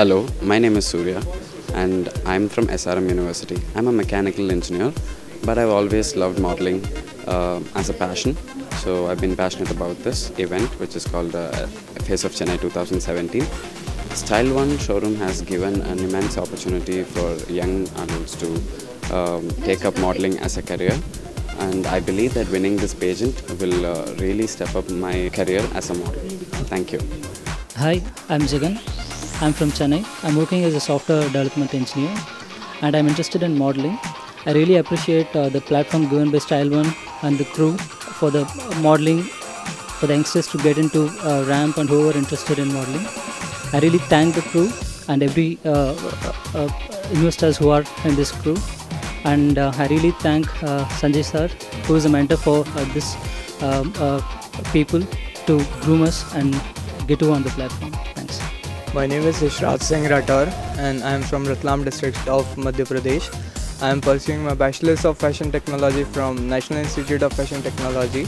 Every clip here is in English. Hello, my name is Surya and I'm from SRM University. I'm a mechanical engineer, but I've always loved modeling as a passion. So I've been passionate about this event, which is called Face of Chennai 2017. Style One showroom has given an immense opportunity for young adults to take up modeling as a career. And I believe that winning this pageant will really step up my career as a model. Thank you. Hi, I'm Jigan. I'm from Chennai. I'm working as a software development engineer and I'm interested in modeling. I really appreciate the platform given by Style One and the crew for the modeling for the youngsters to get into RAMP and who are interested in modeling. I really thank the crew and every investors who are in this crew. And I really thank Sanjay sir, who is a mentor for this people to groom us and get you on the platform. Thanks. My name is Ishrat Singh Rattar and I am from Ratlam district of Madhya Pradesh. I am pursuing my Bachelor's of Fashion Technology from National Institute of Fashion Technology.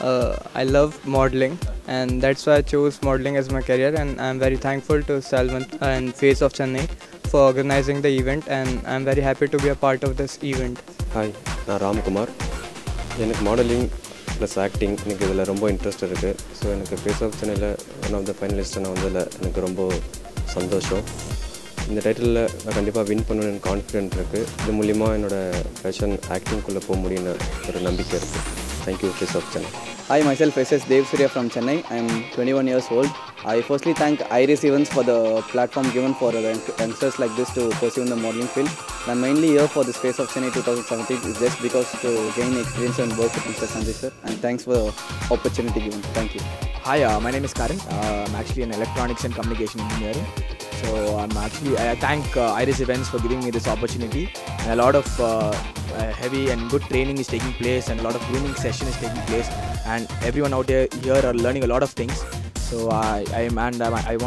I love modeling and that's why I chose modeling as my career, and I am very thankful to Salvant and Face of Chennai for organizing the event, and I am very happy to be a part of this event. Hi, I'm Ram Kumar. I am modeling plus acting. I am very interested in this. So I am Face of Chennai, one of the finalists. I am very happy. In the title, I am win confident. I am very fashion acting. Thank you, Face of Chennai. Hi, myself is Dev Surya from Chennai. I am 21 years old. I firstly thank IRIS Events for the platform given for youngsters like this to pursue in the modeling field. I am mainly here for this Face of Chennai 2017 just because to gain experience and work with Mr. Sanjay sir. And thanks for the opportunity given. Thank you. Hi, my name is Karan. I'm actually an electronics and communication engineer. So I thank IRIS Events for giving me this opportunity. And a lot of heavy and good training is taking place, and a lot of grooming session is taking place, and everyone out there here are learning a lot of things. So I want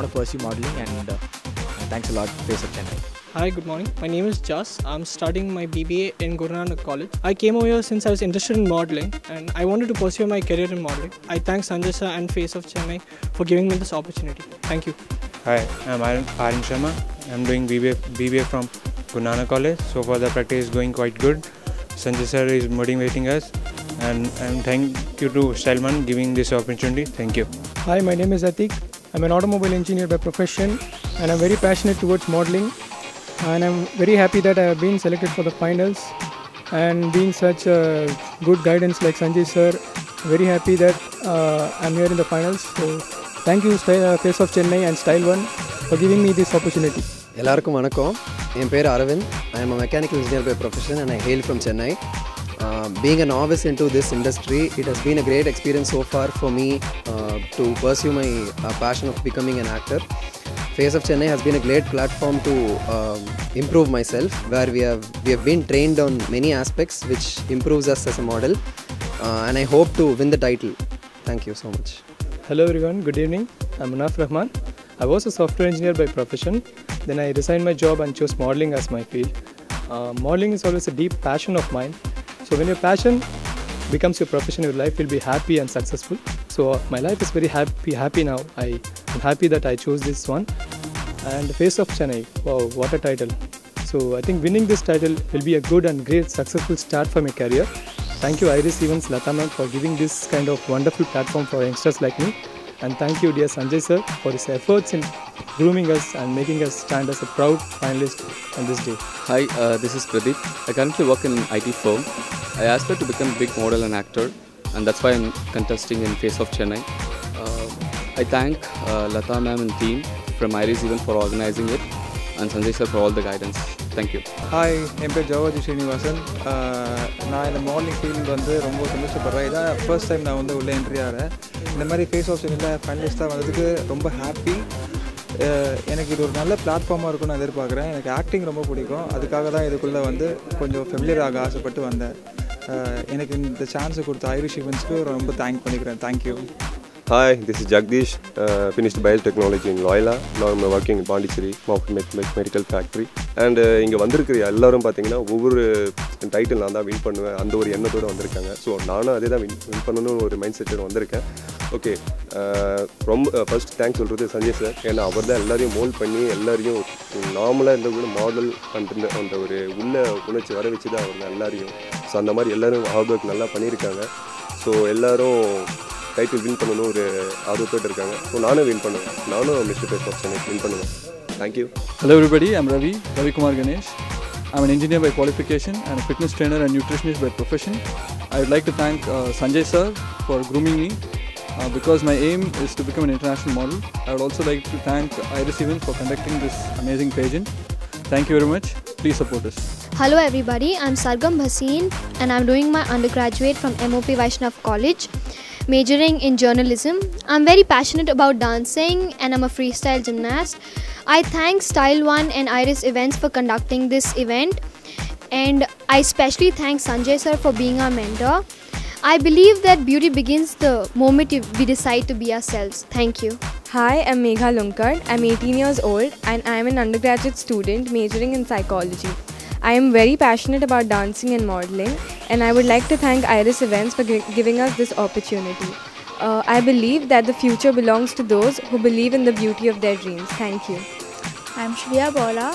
to pursue modeling, and thanks a lot, Face of Chennai. Hi, good morning. My name is Jas. I'm studying my BBA in Gurnana College. I came over here since I was interested in modeling and I wanted to pursue my career in modeling. I thank Sanjay sir and Face of Chennai for giving me this opportunity. Thank you. Hi, I'm Arun Sharma. I'm doing BBA from Gurnana College. So far the practice is going quite good. Sanjay sir is motivating us, and thank you to Style One giving this opportunity. Thank you. Hi, my name is Atik. I'm an automobile engineer by profession and I'm very passionate towards modeling. And I'm very happy that I have been selected for the finals, and being such a good guidance like Sanjay sir, very happy that I'm here in the finals. So thank you Face of Chennai and Style One for giving me this opportunity. Ellarkum vanakkam. My name is Aravind. I am a mechanical engineer by profession and I hail from Chennai. Being a novice into this industry, it has been a great experience so far for me to pursue my passion of becoming an actor. Face of Chennai has been a great platform to improve myself, where we have been trained on many aspects which improves us as a model, and I hope to win the title. Thank you so much. Hello everyone, good evening. I'm Munaf Rahman. I was a software engineer by profession. Then I resigned my job and chose modeling as my field. Modeling is always a deep passion of mine. So when your passion becomes your profession, your life will be happy and successful. So my life is very happy now. I'm happy that I chose this one. And Face of Chennai, wow, what a title. So I think winning this title will be a good and great successful start for my career. Thank you IRIS Events Latama for giving this kind of wonderful platform for youngsters like me. And thank you dear Sanjay sir for his efforts in grooming us and making us stand as a proud finalist on this day. Hi, this is Pradeep. I currently work in an IT firm. I aspire to become a big model and actor, and that's why I'm contesting in Face of Chennai. I thank Lata ma'am and team from IRIS Event for organizing it, and Sanjay sir for all the guidance. Thank you. Hi, I'm Jawahar Srinivasan. I am in the modeling field. First time I am in the entry. In Face of Chennai, finalist, I am very happy. எனக்கு இது ஒரு நல்ல பிளாட்ஃபார்மாக இருக்கும்னு எதிர்பார்க்குறேன். எனக்கு acting ரொம்ப பிடிக்கும், அதுக்காக தான் இதுக்குள்ளே கொஞ்சம் ஃபெமிலியர் ஆக ஆசைப்பட்டு வந்தேன். எனக்கு இந்த சான்ஸை கொடுத்த ஐரிஷ் ஈவென்ட்ஸ்க்கு ரொம்ப தேங்க் பண்ணிக்கிறேன். Thank you. Hi, this is Jagdish. Finished biotechnology in Loyola. Now I'm working in Pondicherry, Mount Medical Factory. And inge vandirukira ellarum pathina ovvoru title naan da win pannuven andha oru ennathod vandirukanga. So naanum adhe da win pannanum oru mindset oda vandirukken. Okay, first thanks to Sanjay sir. I have done mold panni, ellariyum normally model and the so ellarum title win pannanum so I win Mr. Face of Chennai win. Thank you. Hello everybody, I'm Ravi Kumar Ganesh. I'm an engineer by qualification and a fitness trainer and nutritionist by profession. I would like to thank Sanjay sir for grooming me because my aim is to become an international model. I would also like to thank IRIS Events for conducting this amazing pageant. Thank you very much. Please support us. Hello everybody, I'm Sargam Bhaseen and I'm doing my undergraduate from MOP Vaishnav College, majoring in journalism. I'm very passionate about dancing and I'm a freestyle gymnast. I thank Style One and IRIS Events for conducting this event, and I especially thank Sanjay sir for being our mentor. I believe that beauty begins the moment we decide to be ourselves. Thank you. Hi, I'm Megha Lunkar. I'm 18 years old and I'm an undergraduate student majoring in psychology. I am very passionate about dancing and modeling, and I would like to thank IRIS Events for giving us this opportunity. I believe that the future belongs to those who believe in the beauty of their dreams. Thank you. I'm Shriya Bola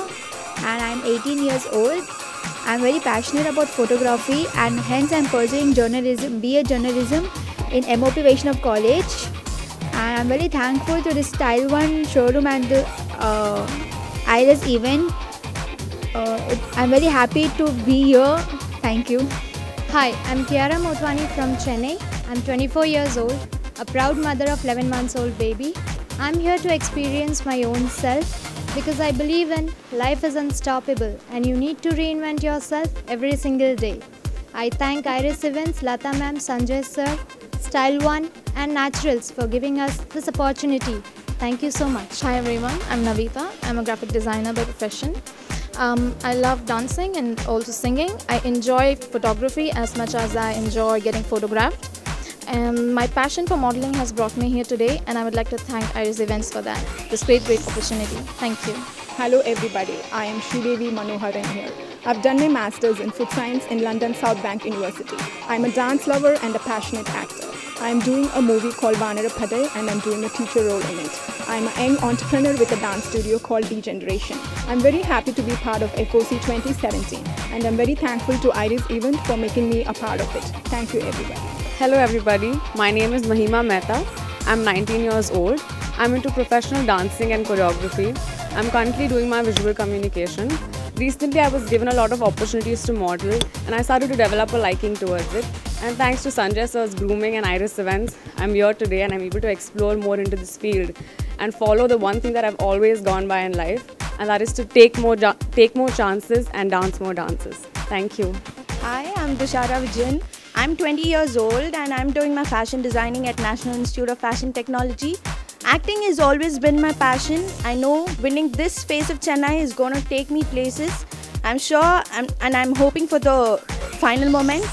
and I'm 18 years old. I'm very passionate about photography and hence I'm pursuing journalism, BA Journalism in MOP Vaishnav College. And I'm very thankful to the Style One showroom and the IRIS event. I'm very happy to be here. Thank you. Hi, I'm Kiara Motwani from Chennai. I'm 24 years old, a proud mother of 11 months old baby. I'm here to experience my own self, because I believe in life is unstoppable and you need to reinvent yourself every single day. I thank IRIS Events, Lata ma'am, Sanjay sir, Style One and Naturals for giving us this opportunity. Thank you so much. Hi everyone, I'm Navita. I'm a graphic designer by profession. I love dancing and also singing. I enjoy photography as much as I enjoy getting photographed. And my passion for modeling has brought me here today, and I would like to thank IRIS Events for that. This great opportunity. Thank you. Hello everybody, I am Sridevi Manoharan here. I've done my Masters in Food Science in London South Bank University. I'm a dance lover and a passionate actor. I'm doing a movie called Vanara Paday and I'm doing a teacher role in it. I'm a young entrepreneur with a dance studio called Degeneration. I'm very happy to be part of FOC 2017 and I'm very thankful to IRIS Event for making me a part of it. Thank you everybody. Hello everybody, my name is Mahima Mehta. I'm 19 years old. I'm into professional dancing and choreography. I'm currently doing my visual communication. Recently I was given a lot of opportunities to model and I started to develop a liking towards it. And thanks to Sanjay sir's grooming and IRIS Events, I'm here today and I'm able to explore more into this field and follow the one thing that I've always gone by in life, and that is to take more chances and dance more dances. Thank you. Hi, I'm Tushara Vijayan. I'm 20 years old and I'm doing my fashion designing at National Institute of Fashion Technology. Acting has always been my passion. I know winning this Face of Chennai is going to take me places. I'm sure, and I'm hoping for the final moment.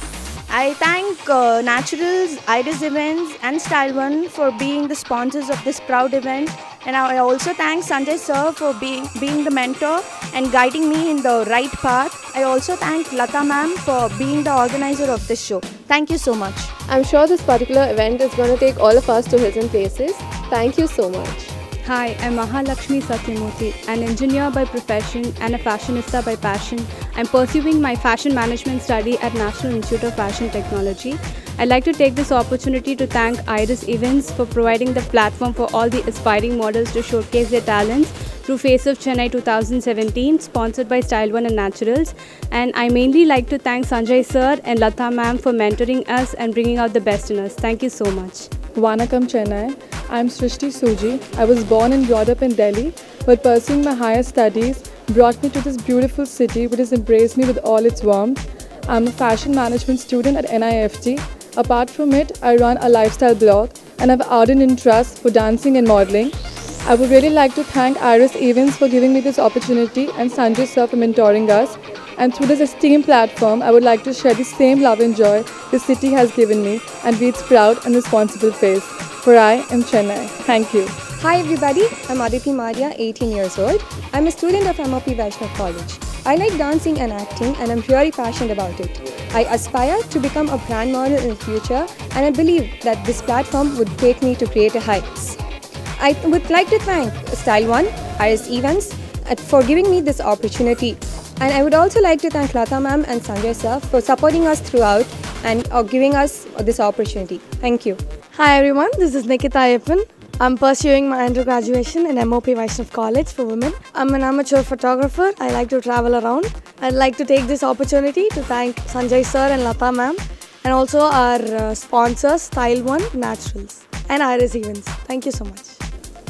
I thank Naturals, IRIS Events and Style One for being the sponsors of this proud event. And I also thank Sanjay sir for being the mentor and guiding me in the right path. I also thank Lata ma'am for being the organizer of this show. Thank you so much. I'm sure this particular event is going to take all of us to hidden places. Thank you so much. Hi, I'm Mahalakshmi Satyamurthy, an engineer by profession and a fashionista by passion. I'm pursuing my fashion management study at National Institute of Fashion Technology. I'd like to take this opportunity to thank IRIS Events for providing the platform for all the aspiring models to showcase their talents through Face of Chennai 2017, sponsored by Style One and Naturals. And I mainly like to thank Sanjay sir and Lata ma'am for mentoring us and bringing out the best in us. Thank you so much. Vanakkam Chennai. I'm Srishti Suji. I was born in Europe in Delhi, but pursuing my higher studies brought me to this beautiful city which has embraced me with all its warmth. I'm a fashion management student at NIFT. Apart from it, I run a lifestyle blog and have ardent interest for dancing and modeling. I would really like to thank IRIS Events for giving me this opportunity and Sanjay sir for mentoring us. And through this esteemed platform, I would like to share the same love and joy this city has given me and be its proud and responsible face. For I am Chennai. Thank you. Hi everybody, I'm Aditi Maria, 18 years old. I'm a student of MOP Vaishnav College. I like dancing and acting and I'm really passionate about it. I aspire to become a brand model in the future, and I believe that this platform would take me to greater heights. I would like to thank Style One, IRIS Events, for giving me this opportunity. And I would also like to thank Rattar ma'am and Sanjay sir for supporting us throughout and giving us this opportunity. Thank you. Hi everyone, this is Nikita Ayyappan. I'm pursuing my undergraduate in MOP Vaishnav College for women. I'm an amateur photographer. I like to travel around. I'd like to take this opportunity to thank Sanjay sir and Rattar ma'am, and also our sponsors Style One Naturals and IRIS Events. Thank you so much.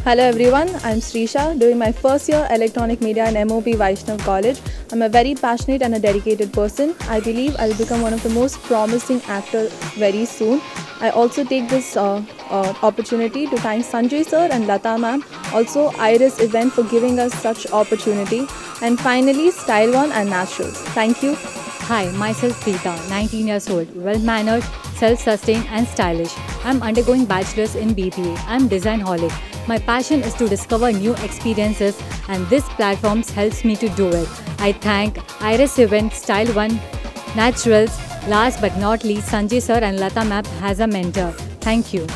Hello everyone, I'm Srisha, doing my first year Electronic Media in MOP Vaishnav College. I'm a very passionate and a dedicated person. I believe I'll become one of the most promising actors very soon. I also take this opportunity to thank Sanjay sir and Rattar ma'am, also IRIS Event for giving us such opportunity, and finally Style One and Naturals. Thank you. Hi, myself Preeta, 19 years old, well-mannered, self-sustained and stylish. I'm undergoing bachelor's in BBA. I'm design-holic. My passion is to discover new experiences, and this platform helps me to do it. I thank IRIS Event, Style One, Naturals, last but not least Sanjay sir and Rattar ma'am as a mentor. Thank you.